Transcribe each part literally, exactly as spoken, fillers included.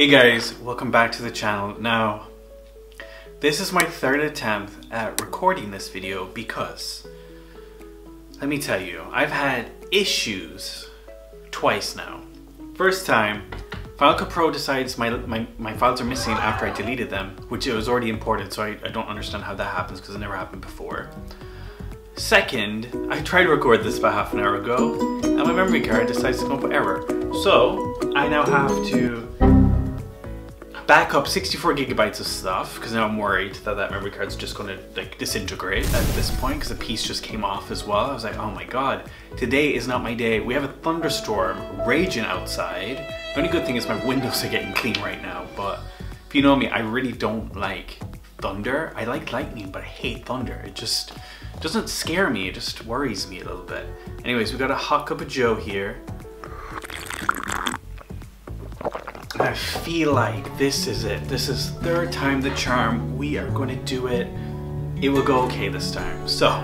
Hey guys, welcome back to the channel. Now, this is my third attempt at recording this video because, let me tell you, I've had issues twice now. First time, Final Cut Pro decides my, my, my files are missing after I deleted them, which it was already imported, so I, I don't understand how that happens because it never happened before. Second, I tried to record this about half an hour ago, and my memory card decides to come up with error. So, I now have to back up sixty-four gigabytes of stuff because now I'm worried that that memory card's just going to like disintegrate at this point because the piece just came off as well. I was like, oh my god, today is not my day. We have a thunderstorm raging outside. The only good thing is my windows are getting clean right now, but if you know me, I really don't like thunder. I like lightning, but I hate thunder. It just doesn't scare me. It just worries me a little bit. Anyways, we got a hot cup of joe here. I feel like this is it. This is third time the charm. We are going to do it. It will go okay this time. So,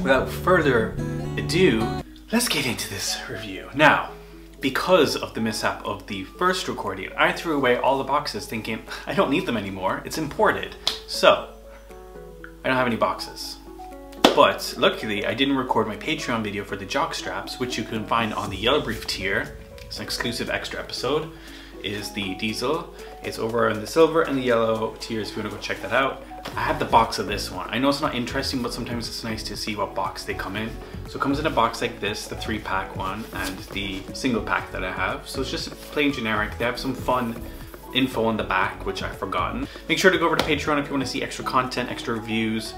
without further ado, let's get into this review. Now, because of the mishap of the first recording, I threw away all the boxes thinking, I don't need them anymore. It's imported. So, I don't have any boxes. But, luckily, I didn't record my Patreon video for the jock straps, which you can find on the Yellow Brief tier. It's an exclusive extra episode. Is the Diesel. It's over in the silver and the yellow tiers if you want to go check that out. I have the box of this one. I know it's not interesting, but sometimes it's nice to see what box they come in. So it comes in a box like this, the three pack one and the single pack that I have. So it's just plain generic. They have some fun info on the back, which I've forgotten. Make sure to go over to Patreon if you want to see extra content, extra reviews,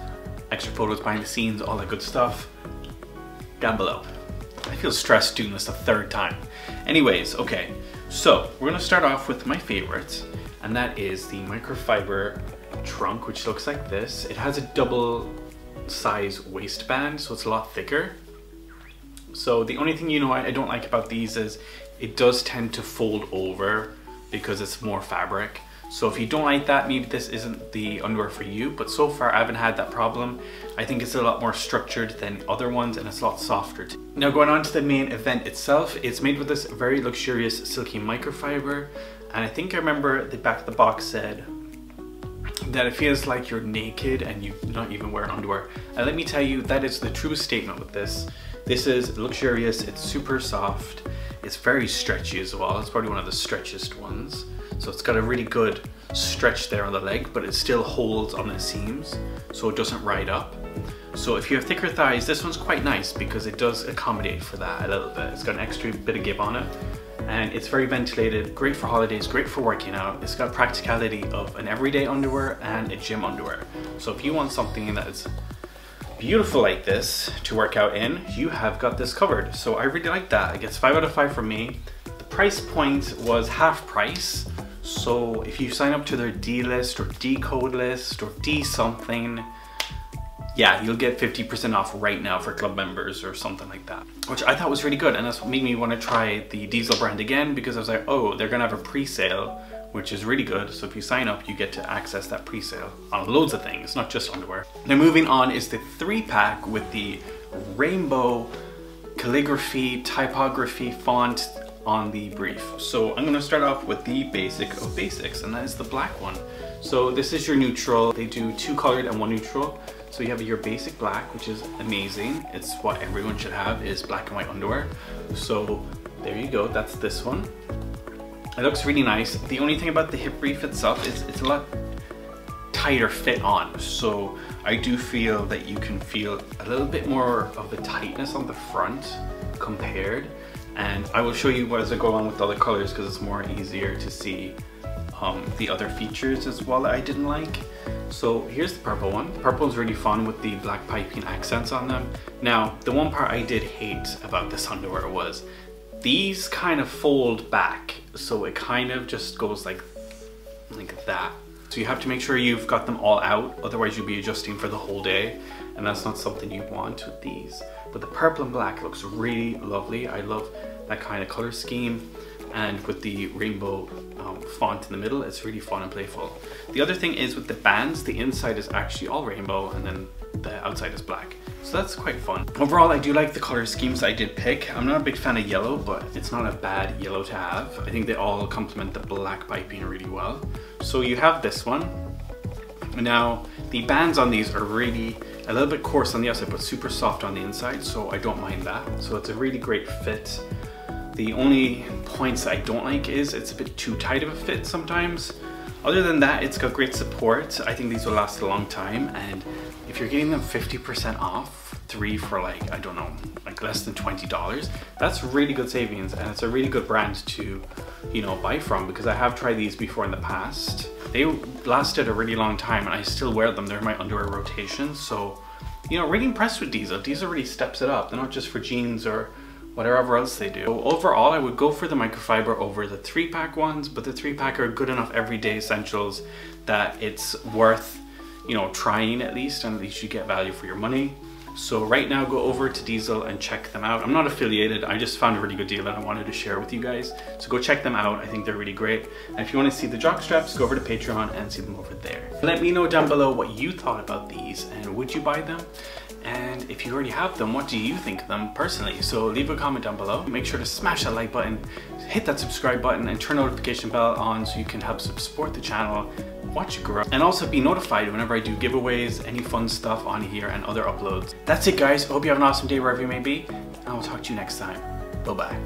extra photos behind the scenes, all that good stuff down below. I feel stressed doing this the third time. Anyways, okay. So, we're gonna start off with my favorites, and that is the microfiber trunk, which looks like this. It has a double size waistband, so it's a lot thicker. So the only thing you know I don't like about these is it does tend to fold over because it's more fabric. So if you don't like that, maybe this isn't the underwear for you, but so far I haven't had that problem. I think it's a lot more structured than other ones and it's a lot softer too. Now going on to the main event itself, it's made with this very luxurious silky microfiber, and I think I remember the back of the box said that it feels like you're naked and you're not even wearing underwear. And let me tell you, that is the truest statement with this. This is luxurious, it's super soft, it's very stretchy as well. It's probably one of the stretchiest ones. So it's got a really good stretch there on the leg, but it still holds on the seams, so it doesn't ride up. So if you have thicker thighs, this one's quite nice because it does accommodate for that a little bit. It's got an extra bit of give on it, and it's very ventilated, great for holidays, great for working out. It's got practicality of an everyday underwear and a gym underwear. So if you want something that is beautiful like this to work out in, you have got this covered. So I really like that. It gets five out of five from me. The price point was half price. So if you sign up to their D list or D code list or D something, yeah, you'll get fifty percent off right now for club members or something like that, which I thought was really good. And that's what made me want to try the Diesel brand again, because I was like, oh, they're going to have a pre-sale, which is really good. So if you sign up, you get to access that pre-sale on loads of things, not just underwear. Now moving on is the three pack with the rainbow calligraphy, typography, font on the brief. So I'm going to start off with the basic of basics, and that is the black one. So this is your neutral. They do two colored and one neutral. So you have your basic black, which is amazing. It's what everyone should have, is black and white underwear. So there you go. That's this one. It looks really nice. The only thing about the hip brief itself is it's a lot tighter fit on. So I do feel that you can feel a little bit more of the tightness on the front compared. And I will show you as I go on with the other colors because it's more easier to see um, the other features as well that I didn't like. So here's the purple one. The purple is really fun with the black piping accents on them. Now, the one part I did hate about this underwear was these kind of fold back. So it kind of just goes like, like that. So you have to make sure you've got them all out. Otherwise you'll be adjusting for the whole day. And that's not something you want with these. But the purple and black looks really lovely. I love that kind of color scheme. And with the rainbow um, font in the middle, it's really fun and playful. The other thing is with the bands, the inside is actually all rainbow and then the outside is black. So that's quite fun. Overall, I do like the color schemes I did pick. I'm not a big fan of yellow, but it's not a bad yellow to have. I think they all complement the black piping really well. So you have this one. Now, the bands on these are really a little bit coarse on the outside, but super soft on the inside, so I don't mind that. So it's a really great fit. The only points I don't like is it's a bit too tight of a fit sometimes. Other than that, it's got great support. I think these will last a long time, and if you're getting them fifty percent off, three for like, I don't know, like less than twenty dollars, that's really good savings, and it's a really good brand to, you know, buy from, because I have tried these before in the past. They lasted a really long time, and I still wear them. They're in my underwear rotation, so, you know, really impressed with Diesel. Diesel really steps it up. They're not just for jeans or whatever else they do. So overall, I would go for the microfiber over the three pack ones, but the three pack are good enough everyday essentials that it's worth, you know, trying at least, and at least you get value for your money. So right now, go over to Diesel and check them out. I'm not affiliated, I just found a really good deal that I wanted to share with you guys. So go check them out, I think they're really great. And if you wanna see the jock straps, go over to Patreon and see them over there. Let me know down below what you thought about these, and would you buy them? And if you already have them, what do you think of them personally? So leave a comment down below. Make sure to smash that like button, hit that subscribe button, and turn notification bell on so you can help support the channel, watch it grow, and also be notified whenever I do giveaways, any fun stuff on here, and other uploads. That's it, guys. Hope you have an awesome day wherever you may be, and I'll talk to you next time. Bye-bye.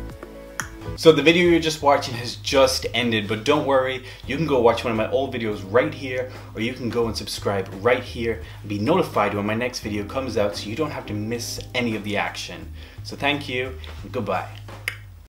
So the video you're just watching has just ended, but don't worry, you can go watch one of my old videos right here, or you can go and subscribe right here and be notified when my next video comes out so you don't have to miss any of the action. So thank you, and goodbye.